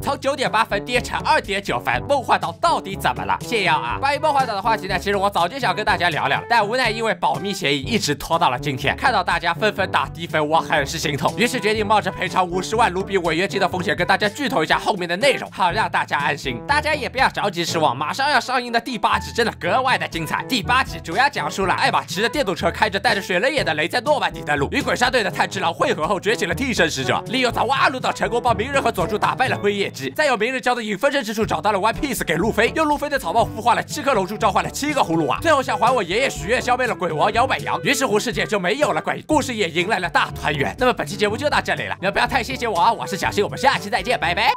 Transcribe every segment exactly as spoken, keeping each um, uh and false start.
从 九点八 分跌成 二点九 分。梦幻岛到底怎么了？谢阳啊，关于梦幻岛的话题呢，其实我早就想跟大家聊聊了，但无奈因为保密协议一直拖到了今天。看到大家纷纷打低分，我很是心痛，于是决定冒着赔偿五十万卢比违约金的风险，跟大家剧透一下后面的内容，好让大家安心。大家也不要着急失望，马上要上映的第八集真的格外的精彩。第八集主要讲述了艾玛骑着电动车，开着带着水雷眼的雷在诺曼底登陆，与鬼杀队的炭治郎汇合后，觉醒了替身使者，利用在挖鲁岛成功帮鸣人和佐助打败了辉夜姬，再有鸣人教的影分身之术找到了 One Piece 给路飞，用路飞的草帽孵化了七棵龙树，召唤了七个葫芦娃，最后想还我爷爷许愿，消灭了鬼王摇摆羊，于是乎世界就没有了鬼，故事也迎来了大团圆。那么本期节目就到这里了，你们不要太谢谢我啊，我是小新，我们下期再见，拜拜。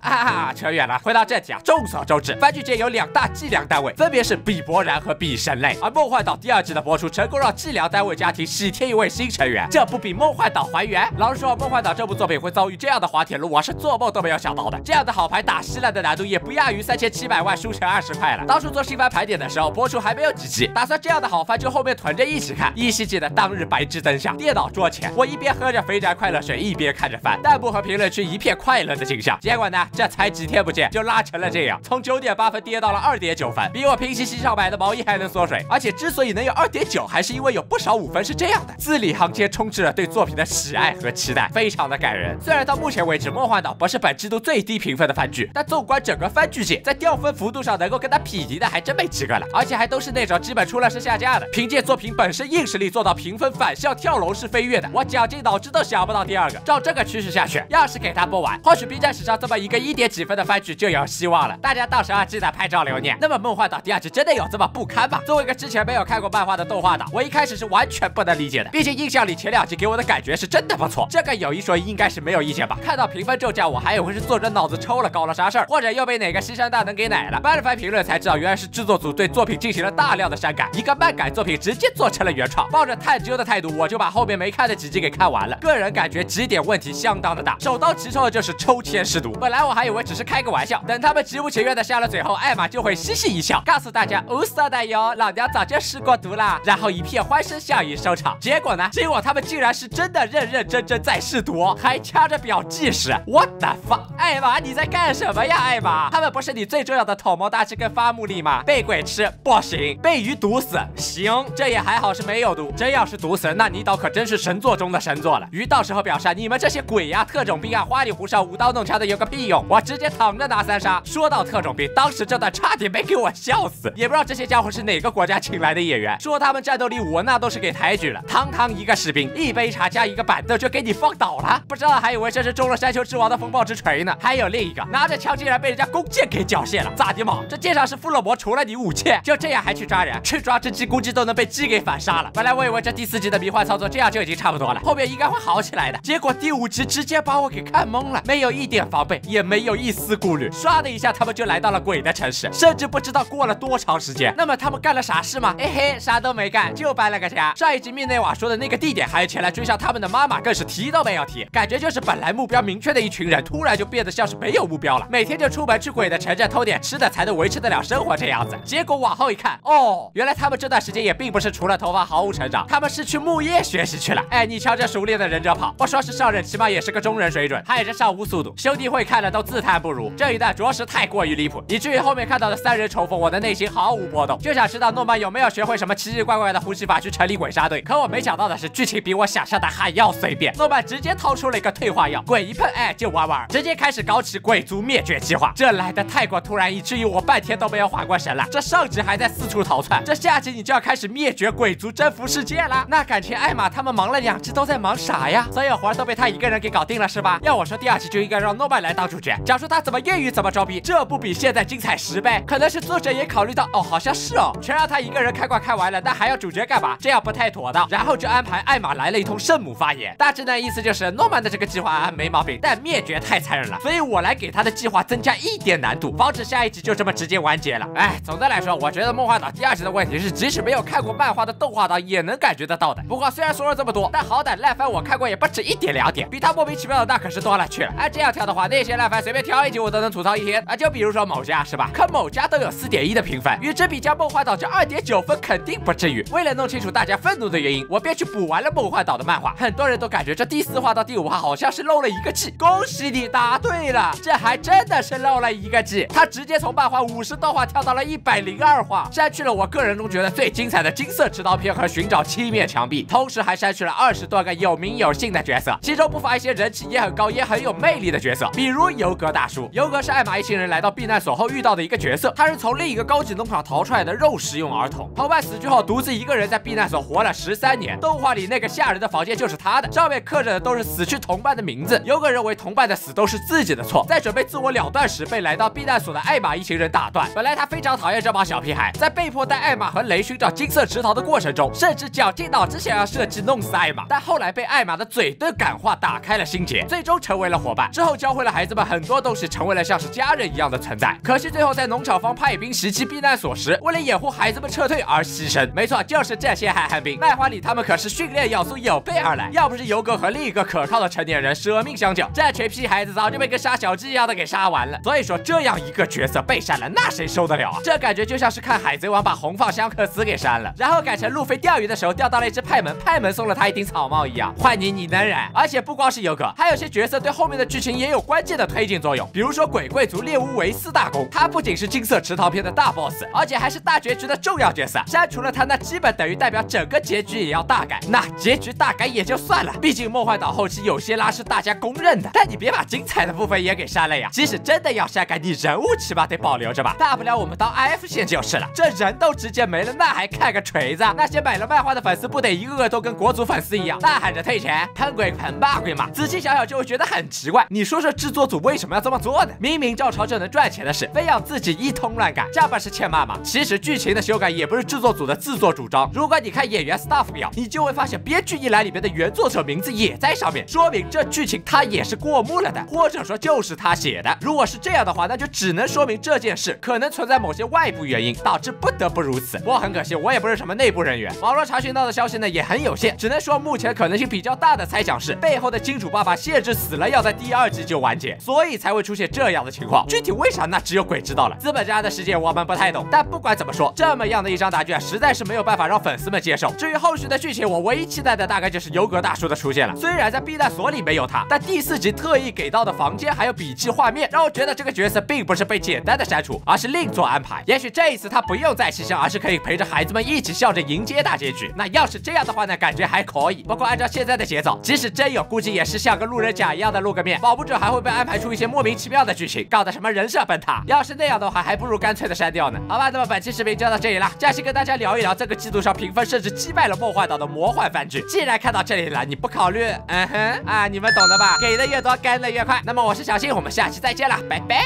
啊，扯远了。回到正题啊，众所周知，番剧界有两大计量单位，分别是比伯然和比神类。而《梦幻岛》第二季的播出，成功让计量单位家庭喜添一位新成员，这不比《梦幻岛》还原？老实说，《梦幻岛》这部作品会遭遇这样的滑铁卢，我是做梦都没有想到的。这样的好牌打稀烂的难度，也不亚于三千七百万输成二十块了。当初做新番盘点的时候，播出还没有几集，打算这样的好番就后面囤着一起看。依稀记得当日白炽灯下，电脑桌前，我一边喝着肥宅快乐水，一边看着番，弹幕和评论区一片快乐的景象。结果呢？这才几天不见，就拉成了这样，从 九点八 分跌到了 二点九 分，比我平时新上买的毛衣还能缩水。而且之所以能有 二点九， 还是因为有不少五分是这样的，字里行间充斥着对作品的喜爱和期待，非常的感人。虽然到目前为止，《梦幻岛》不是本季度最低评分的番剧，但纵观整个番剧界，在掉分幅度上能够跟它匹敌的还真没几个了，而且还都是那种基本出了是下架的，凭借作品本身硬实力做到评分反向跳楼式飞跃的，我绞尽脑汁都想不到第二个。照这个趋势下去，要是给它播完，或许 B 站史上这么一个一点几分的番剧就有希望了，大家到时候记得拍照留念。那么《梦幻岛》第二季真的有这么不堪吗？作为一个之前没有看过漫画的动画党，我一开始是完全不能理解的，毕竟印象里前两集给我的感觉是真的不错。这个有一说一，应该是没有意见吧？看到评分骤降，我还以为是作者脑子抽了，搞了啥事儿，或者又被哪个西山大能给奶了。翻了翻评论才知道，原来是制作组对作品进行了大量的删改，一个漫改作品直接做成了原创。抱着探究的态度，我就把后面没看的几集给看完了。个人感觉几点问题相当的大，首当其冲的就是抽签失毒。本来我还以为只是开个玩笑，等他们极不情愿的下了嘴后，艾玛就会嘻嘻一笑，告诉大家无所谓哟，老娘早就试过毒啦，然后一片欢声笑语收场。结果呢，今晚他们竟然是真的认认真真在试毒，还掐着表计时。What the fuck！ 艾玛你在干什么呀？艾玛，他们不是你最重要的头毛大师跟发木力吗？被鬼吃不行，被鱼毒死行，这也还好是没有毒，真要是毒死，那你岛可真是神作中的神作了。鱼到时候表示你们这些鬼呀、啊、特种兵啊、花里胡哨、舞刀弄枪的有个屁用。我直接躺着拿三杀。说到特种兵，当时这段差点没给我笑死，也不知道这些家伙是哪个国家请来的演员，说他们战斗力我那都是给抬举了。堂堂一个士兵，一杯茶加一个板凳就给你放倒了，不知道还以为这是中了山丘之王的风暴之锤呢。还有另一个拿着枪竟然被人家弓箭给缴械了，咋的嘛？这街上是富勒摩，除了你武器，就这样还去抓人？去抓只鸡，估计都能被鸡给反杀了。本来我以为这第四集的迷幻操作这样就已经差不多了，后面应该会好起来的，结果第五集直接把我给看懵了，没有一点防备，也没有一丝顾虑，唰的一下他们就来到了鬼的城市，甚至不知道过了多长时间。那么他们干了啥事吗？哎嘿，啥都没干，就搬了个家。上一集密内瓦说的那个地点，还有前来追上他们的妈妈，更是提都没有提，感觉就是本来目标明确的一群人，突然就变得像是没有目标了，每天就出门去鬼的城镇偷点吃的才能维持得了生活这样子。结果往后一看，哦，原来他们这段时间也并不是除了头发毫无成长，他们是去木业学习去了。哎，你瞧这熟练的忍者跑，不说是上忍，起码也是个中忍水准，还有这上屋速度，兄弟会看了。都自叹不如，这一段着实太过于离谱，以至于后面看到的三人重逢，我的内心毫无波动，就想知道诺曼有没有学会什么奇奇怪怪的呼吸法去成立鬼杀队。可我没想到的是，剧情比我想象的还要随便，诺曼直接掏出了一个退化药，鬼一碰哎就玩玩，直接开始搞起鬼族灭绝计划。这来的太过突然，以至于我半天都没有缓过神了。这上集还在四处逃窜，这下集你就要开始灭绝鬼族征服世界了，那感情艾玛他们忙了两集都在忙啥呀？所有活都被他一个人给搞定了是吧？要我说，第二集就应该让诺曼来当主，讲述他怎么业余怎么装逼，这不比现在精彩十倍？可能是作者也考虑到，哦，好像是哦，全让他一个人开挂开完了，那还要主角干嘛？这样不太妥当。然后就安排艾玛来了一通圣母发言，大致的意思就是诺曼的这个计划案没毛病，但灭绝太残忍了，所以我来给他的计划增加一点难度，防止下一集就这么直接完结了。哎，总的来说，我觉得《梦幻岛》第二集的问题是，即使没有看过漫画的动画党也能感觉得到的。不过虽然说了这么多，但好歹烂番我看过也不止一点两点，比他莫名其妙的那可是多了去了。按这样跳的话，那些烂番。哎，随便挑一集我都能吐槽一天啊！就比如说某家是吧？看某家都有四点一的评分，与真皮家梦幻岛这二点九分肯定不至于。为了弄清楚大家愤怒的原因，我便去补完了梦幻岛的漫画。很多人都感觉这第四话到第五话好像是漏了一个季，恭喜你答对了，这还真的是漏了一个季。他直接从漫画五十多话跳到了一百零二话，删去了我个人中觉得最精彩的金色持刀篇和寻找七面墙壁，同时还删去了二十多个有名有姓的角色，其中不乏一些人气也很高也很有魅力的角色，比如尤格大叔。尤格是艾玛一行人来到避难所后遇到的一个角色，他是从另一个高级农场逃出来的肉食用儿童。同伴死去后，独自一个人在避难所活了十三年。动画里那个吓人的房间就是他的，上面刻着的都是死去同伴的名字。尤格认为同伴的死都是自己的错，在准备自我了断时，被来到避难所的艾玛一行人打断。本来他非常讨厌这帮小屁孩，在被迫带艾玛和雷寻找金色池塘的过程中，甚至绞尽脑汁想要设计弄死艾玛，但后来被艾玛的嘴遁感化，打开了心结，最终成为了伙伴。之后教会了孩子们很多东西，成为了像是家人一样的存在。可惜最后在农场方派兵袭击避难所时，为了掩护孩子们撤退而牺牲。没错，就是这些海汉兵。漫画里他们可是训练要素有备而来，要不是尤格和另一个可靠的成年人舍命相救，这群屁孩子早就被跟杀小鸡一样的给杀完了。所以说，这样一个角色被删了，那谁受得了啊？这感觉就像是看海贼王把红发香克斯给删了，然后改成路飞钓鱼的时候钓到了一只派门，派门送了他一顶草帽一样。换你，你能忍？而且不光是尤格，还有些角色对后面的剧情也有关键的推进作用。比如说鬼贵族猎巫维斯大公，他不仅是金色池塘篇的大 boss， 而且还是大结局的重要角色。删除了他，那基本等于代表整个结局也要大改。那结局大改也就算了，毕竟梦幻岛后期有些拉是大家公认的，但你别把精彩的部分也给删了呀。即使真的要删改，你人物起码得保留着吧，大不了我们当 I F 线就是了。这人都直接没了，那还看个锤子？那些买了漫画的粉丝不得一个个都跟国足粉丝一样大喊着退钱？喷鬼喷骂鬼嘛？仔细想想就会觉得很奇怪。你说这制作组为什么要这么做呢？明明照抄就能赚钱的事，非要自己一通乱改，这不是欠骂吗？其实剧情的修改也不是制作组的自作主张。如果你看演员 staff 表，你就会发现编剧一栏里面的原作者名字也在上面，说明这剧情他也是过目了的，或者说就是他写的。如果是这样的话，那就只能说明这件事可能存在某些外部原因，导致不得不如此。不过很可惜，我也不是什么内部人员，网络查询到的消息呢也很有限，只能说目前可能性比较大的猜想是，背后的金主爸爸谢志死了，要在第二季就完结，所以才会出现这样的情况。具体为啥，那只有鬼知道了。资本家的世界我们不太懂，但不管怎么说，这么样的一张答卷实在是没有办法让粉丝们接受。至于后续的剧情，我唯一期待的大概就是尤格大叔的出现了。虽然在避难所里没有他，但第四集特意给到的房间还有笔记画面，让我觉得这个角色并不是被简单的删除，而是另做安排。也许这一次他不用再牺牲，而是可以陪着孩子们一起笑着迎接大结局。那要是这样的话呢，感觉还可以。不过按照现在的节奏，即使真有，估计也是像个路人甲一样的露个面，保不准还会被安排出一些莫名其妙的剧情，搞得什么人设崩塌。要是那样的话，还不如干脆的删掉呢。好吧，那么本期视频就到这里了。下期跟大家聊一聊这个季度上评分甚至击败了梦幻岛的魔幻番剧。既然看到这里了，你不考虑，嗯哼啊，你们懂的吧？给的越多，干的越快。那么我是小新，我们下期再见了，拜拜。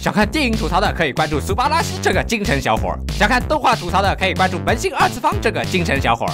想看电影吐槽的可以关注苏巴拉西这个精神小伙，想看动画吐槽的可以关注门星二次方这个精神小伙。